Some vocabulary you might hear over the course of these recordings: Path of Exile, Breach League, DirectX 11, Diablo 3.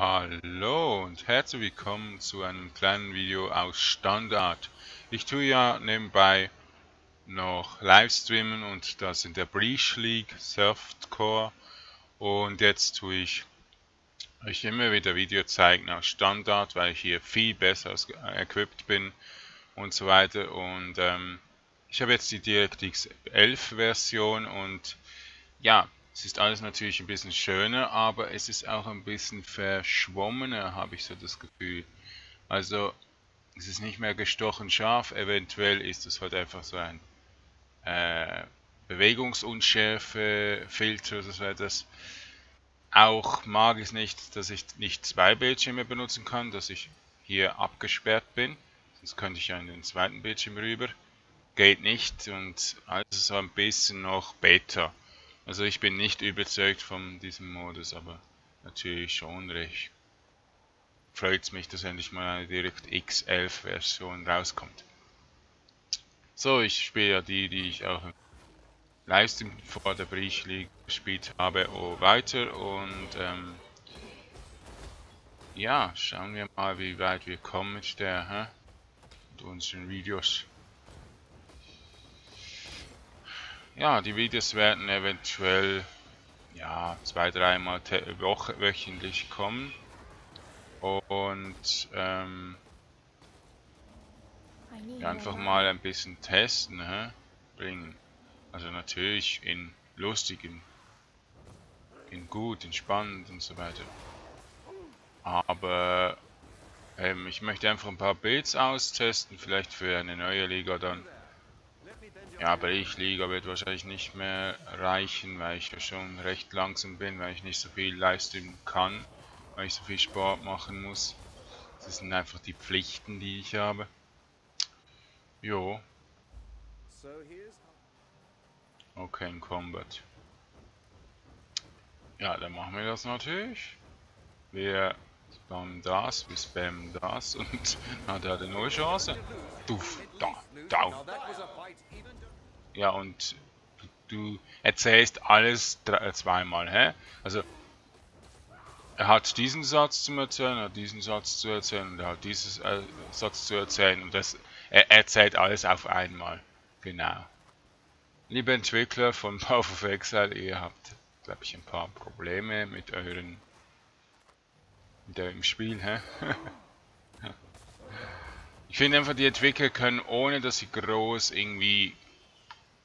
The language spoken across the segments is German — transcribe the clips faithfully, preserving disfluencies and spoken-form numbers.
Hallo und herzlich willkommen zu einem kleinen Video aus Standard. Ich tue ja nebenbei noch Livestreamen und das in der Breach League, Softcore, und jetzt tue ich euch immer wieder Video zeigen aus Standard, weil ich hier viel besser equipped bin und so weiter. Und ähm, ich habe jetzt die DirectX elf Version und ja, es ist alles natürlich ein bisschen schöner, aber es ist auch ein bisschen verschwommener, habe ich so das Gefühl. Also es ist nicht mehr gestochen scharf, eventuell ist es halt einfach so ein äh, Bewegungsunschärfe-Filter oder so etwas. Auch mag es nicht, dass ich nicht zwei Bildschirme benutzen kann, dass ich hier abgesperrt bin. Sonst könnte ich ja in den zweiten Bildschirm rüber. Geht nicht, und also so ein bisschen noch Beta. Also ich bin nicht überzeugt von diesem Modus, aber natürlich schon recht. Freut es mich, dass endlich mal eine DirectX elf Version rauskommt. So, ich spiele ja die, die ich auch im Livestream vor der Breach League gespielt habe, oh, weiter. Und ähm, ja, schauen wir mal, wie weit wir kommen mit der, hä? Mit unseren Videos. Ja, die Videos werden eventuell ja zwei, dreimal wöchentlich kommen. Und ähm, einfach mal ein bisschen testen, hä? Bringen. Also natürlich in lustig, in, in gut, in spannend und so weiter. Aber ähm, ich möchte einfach ein paar Builds austesten, vielleicht für eine neue Liga dann. Ja, aber ich Liga wird wahrscheinlich nicht mehr reichen, weil ich ja schon recht langsam bin, weil ich nicht so viel Livestream kann, weil ich so viel Sport machen muss. Das sind einfach die Pflichten, die ich habe. Jo. Okay, in Combat. Ja, dann machen wir das natürlich. Wir spammen das, wir spammen das und na, der hatte null Chance. Duff, da, da. Ja, und du erzählst alles zweimal, hä? Also, er hat diesen Satz zu erzählen, er hat diesen Satz zu erzählen und er hat diesen äh, Satz zu erzählen und das, er erzählt alles auf einmal. Genau. Liebe Entwickler von Path of Exile, ihr habt, glaube ich, ein paar Probleme mit euren mit eurem Spiel, hä? Ich finde einfach, die Entwickler können, ohne dass sie groß irgendwie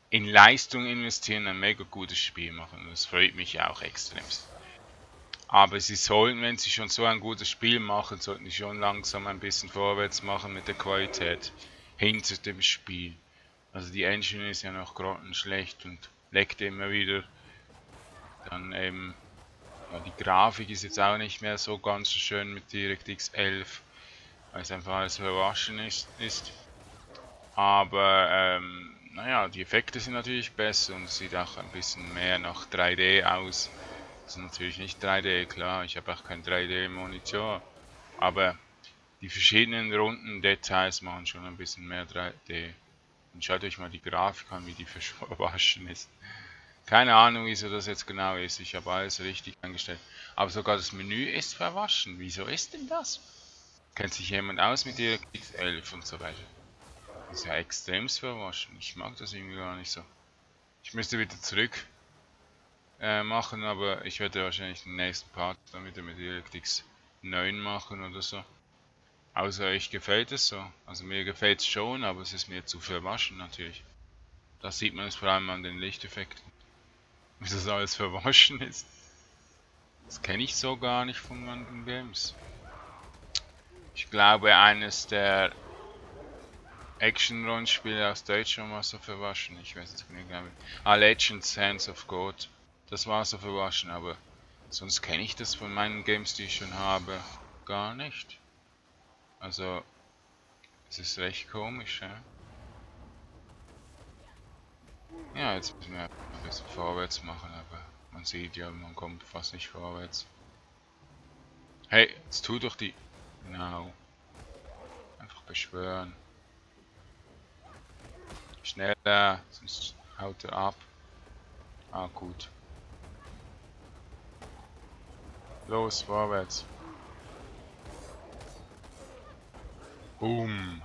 in Leistung investieren, ein mega gutes Spiel machen. Das freut mich auch extremst. Aber sie sollten, wenn sie schon so ein gutes Spiel machen, sollten sie schon langsam ein bisschen vorwärts machen mit der Qualität hinter dem Spiel. Also die Engine ist ja noch grottenschlecht und leckt immer wieder. Dann eben, ja, die Grafik ist jetzt auch nicht mehr so ganz so schön mit DirectX elf. Weil es einfach alles überraschend ist, ist. Aber, ähm, naja, die Effekte sind natürlich besser und es sieht auch ein bisschen mehr nach drei D aus. Das ist natürlich nicht drei D, klar, ich habe auch keinen drei D-Monitor. Aber die verschiedenen runden Details machen schon ein bisschen mehr drei D. Und schaut euch mal die Grafik an, wie die verwaschen ist. Keine Ahnung, wieso das jetzt genau ist. Ich habe alles richtig eingestellt. Aber sogar das Menü ist verwaschen. Wieso ist denn das? Kennt sich jemand aus mit DirectX elf und so weiter? Das ist ja extremst verwaschen. Ich mag das irgendwie gar nicht so. Ich müsste wieder zurück äh, machen, aber ich werde wahrscheinlich den nächsten Part dann wieder mit DirectX neun machen oder so. Außer euch gefällt es so. Also mir gefällt es schon, aber es ist mir zu verwaschen natürlich. Das sieht man es vor allem an den Lichteffekten. Wie das alles verwaschen ist. Das kenne ich so gar nicht von manchen Games. Ich glaube, eines der Action-Rollenspiele aus Deutschland war so verwaschen. Ich weiß es nicht genau. Ah, Legends, Hands of God. Das war so verwaschen, aber sonst kenne ich das von meinen Games, die ich schon habe, gar nicht. Also, es ist recht komisch, ja? Ja, jetzt müssen wir ein bisschen vorwärts machen, aber man sieht ja, man kommt fast nicht vorwärts. Hey, jetzt tu doch die... Genau. Einfach beschwören. Schneller, sonst haut er ab. Ah, gut. Los, vorwärts. Boom.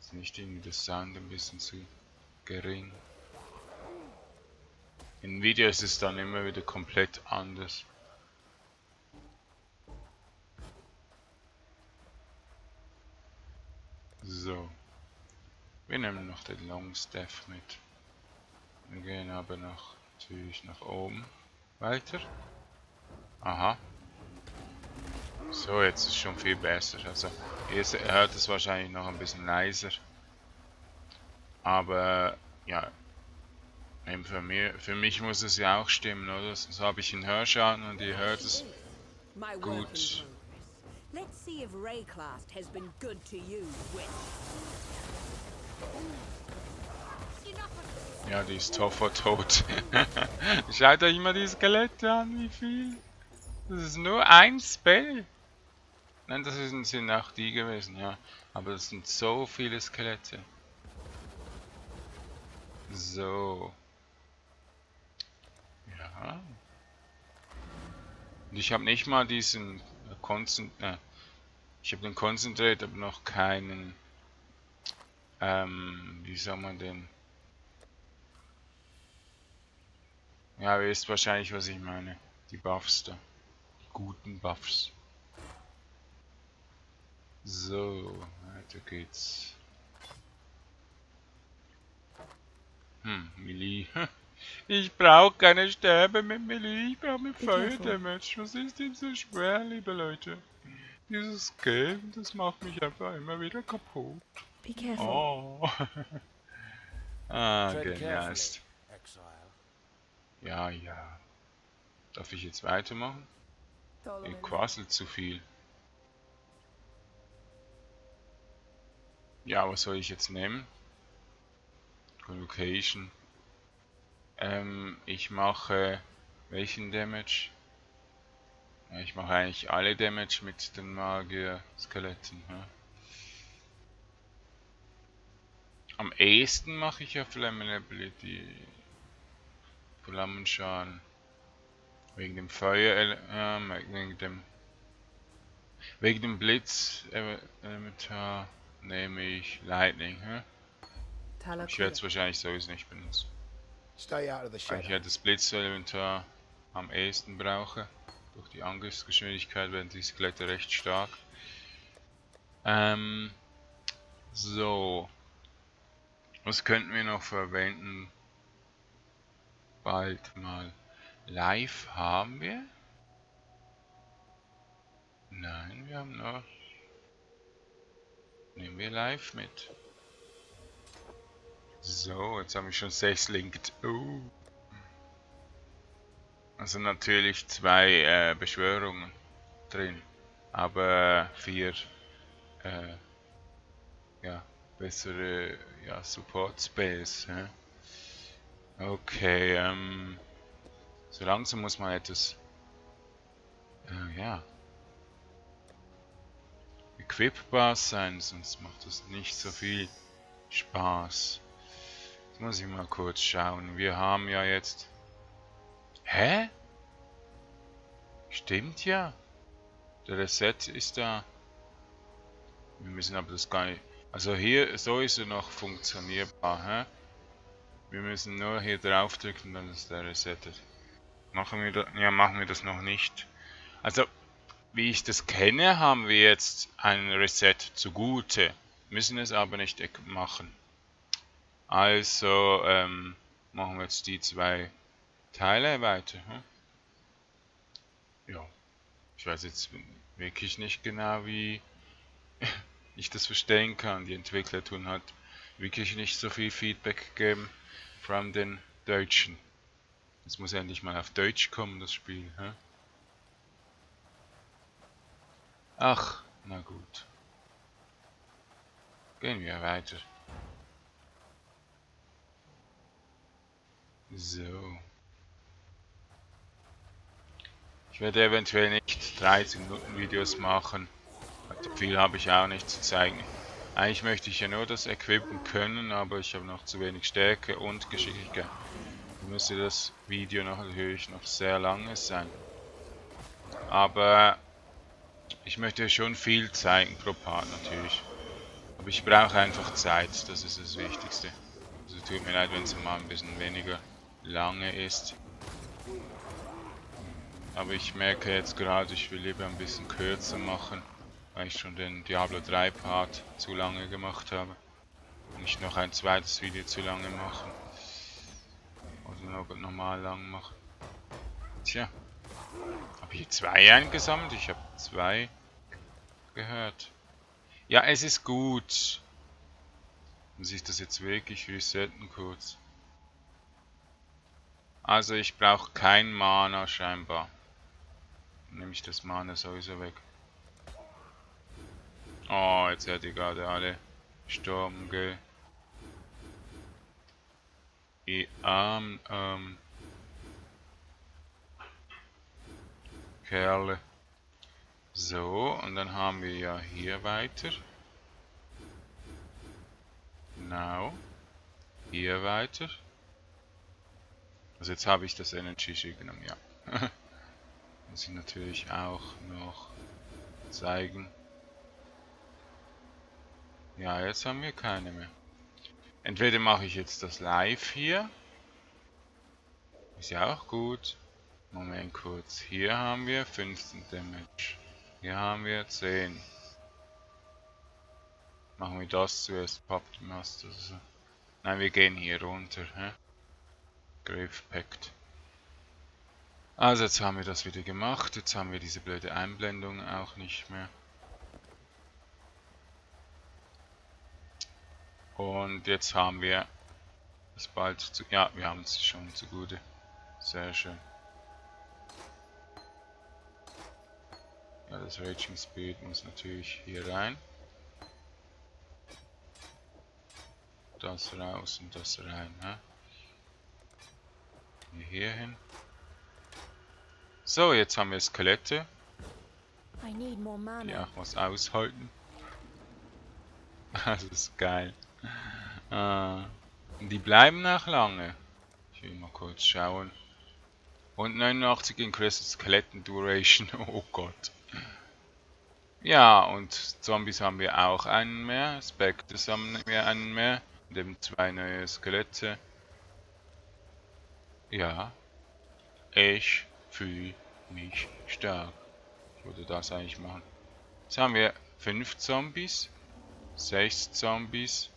Ist nicht irgendwie der Sound ein bisschen zu gering. In Videos ist es dann immer wieder komplett anders. So. Wir nehmen noch den Long Staff mit. Wir gehen aber noch natürlich nach oben weiter. Aha. So, jetzt ist es schon viel besser. Also, ihr hört es wahrscheinlich noch ein bisschen leiser. Aber, ja. Eben für, mir, für mich muss es ja auch stimmen, oder? Sonst habe ich einen Hörschaden und ihr hört es gut. Ja, die ist sofort tot. Schaut euch mal die Skelette an, wie viel. Das ist nur ein Spell. Nein, das sind auch die gewesen, ja. Aber das sind so viele Skelette. So. Ja. Und ich habe nicht mal diesen Konzentrat. Äh, ich habe den Konzentrat, aber noch keinen. Ähm, wie soll man den? Ja, ihr wisst wahrscheinlich, was ich meine. Die Buffs da. Die guten Buffs. So, weiter geht's. Hm, Melee. Ich brauche keine Stäbe mit Melee, ich brauche mit Feuerdamage. Was ist denn so schwer, liebe Leute? Dieses Game, das macht mich einfach immer wieder kaputt. Be careful. Oh. Ah, genial. Ja, ja. Darf ich jetzt weitermachen? Ihr quasselt zu viel. Ja, was soll ich jetzt nehmen? Location. Ähm, ich mache welchen Damage? Ja, ich mache eigentlich alle Damage mit den Magier-Skeletten. Ja. Am ehesten mache ich ja Flammability. Flammenschaden. Wegen dem Feuer, ja, wegen dem wegen dem Blitz-Elementar nehme ich Lightning. Ja. Ich werde es wahrscheinlich sowieso nicht benutzen. Weil ich ja das Blitz-Elementar am ehesten brauche. Durch die Angriffsgeschwindigkeit werden die Skelette recht stark. Ähm, so. Was könnten wir noch verwenden? Bald mal. Live haben wir? Nein, wir haben noch. Nehmen wir Live mit. So, jetzt habe ich schon sechs Linked. Uh. Also natürlich zwei äh, Beschwörungen drin, aber vier äh, ja, bessere ja, Support Space. Ja. Okay, ähm, so langsam muss man etwas äh, ja, equipbar sein, sonst macht das nicht so viel Spaß. Muss ich mal kurz schauen. Wir haben ja jetzt... Hä? Stimmt ja. Der Reset ist da. Wir müssen aber das gar nicht... Also hier, so ist er noch funktionierbar. Hä? Wir müssen nur hier draufdrücken, dann ist der resettet. Machen wir das... Ja, machen wir das noch nicht. Also, wie ich das kenne, haben wir jetzt einen Reset zugute. Müssen es aber nicht machen. Also ähm, machen wir jetzt die zwei Teile weiter. Hm? Ja, ich weiß jetzt wirklich nicht genau, wie ich das verstehen kann. Die Entwickler tun halt wirklich nicht so viel Feedback gegeben von den Deutschen. Jetzt muss endlich mal auf Deutsch kommen, das Spiel. Hm? Ach, na gut. Gehen wir weiter. So. Ich werde eventuell nicht dreißig Minuten Videos machen. Also viel habe ich auch nicht zu zeigen. Eigentlich möchte ich ja nur das equippen können, aber ich habe noch zu wenig Stärke und Geschicklichkeit. Dann müsste das Video noch, natürlich noch sehr lange sein. Aber Ich möchte schon viel zeigen pro Part natürlich. Aber ich brauche einfach Zeit, das ist das Wichtigste. Also tut mir leid, wenn es mal ein bisschen weniger lange ist. Aber ich merke jetzt gerade, ich will lieber ein bisschen kürzer machen, weil ich schon den Diablo drei Part zu lange gemacht habe. Und nicht noch ein zweites Video zu lange machen. Also normal lang machen. Tja. Habe ich zwei eingesammelt? Ich habe zwei gehört. Ja, es ist gut. Muss ich das jetzt wirklich resetten kurz? Also ich brauche kein Mana scheinbar. Dann nehme ich das Mana sowieso weg. Oh, jetzt hat die gerade alle Sturm ge... I arm, ähm... Kerle. So, und dann haben wir ja hier weiter. Genau. Hier weiter. Also jetzt habe ich das Energy Shield genommen, ja. Muss ich natürlich auch noch zeigen. Ja, jetzt haben wir keine mehr. Entweder mache ich jetzt das Live hier. Ist ja auch gut. Moment kurz. Hier haben wir fünfzehn Damage. Hier haben wir zehn. Machen wir das zuerst. Pappt Master. Nein, wir gehen hier runter. Hä? Grave Pact. Also jetzt haben wir das wieder gemacht. Jetzt haben wir diese blöde Einblendung auch nicht mehr. Und jetzt haben wir es bald zu... Ja, wir haben es schon zugute. Sehr schön. Ja, das Raging Speed muss natürlich hier rein. Das raus und das rein. Ne? Hier hin. So, jetzt haben wir Skelette. Die auch was aushalten. Das ist geil. Uh, die bleiben nach lange. Ich will mal kurz schauen. Und neunundachtzig Increased Skeleton Duration. Oh Gott. Ja, und Zombies haben wir auch einen mehr. Spectres haben wir einen mehr. Und eben zwei neue Skelette. Ja. Ich fühle mich stark. Ich wollte das eigentlich machen. Jetzt haben wir fünf Zombies. sechs Zombies.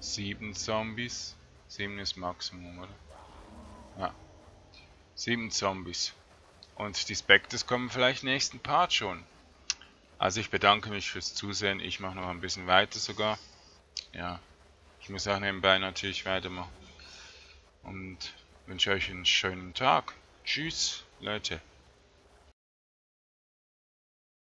sieben Zombies. sieben ist Maximum, oder? Ja. sieben Zombies. Und die Spectres kommen vielleicht nächsten Part schon. Also ich bedanke mich fürs Zusehen. Ich mache noch ein bisschen weiter sogar. Ja. Ich muss auch nebenbei natürlich weitermachen. Und wünsche euch einen schönen Tag. Tschüss, Leute.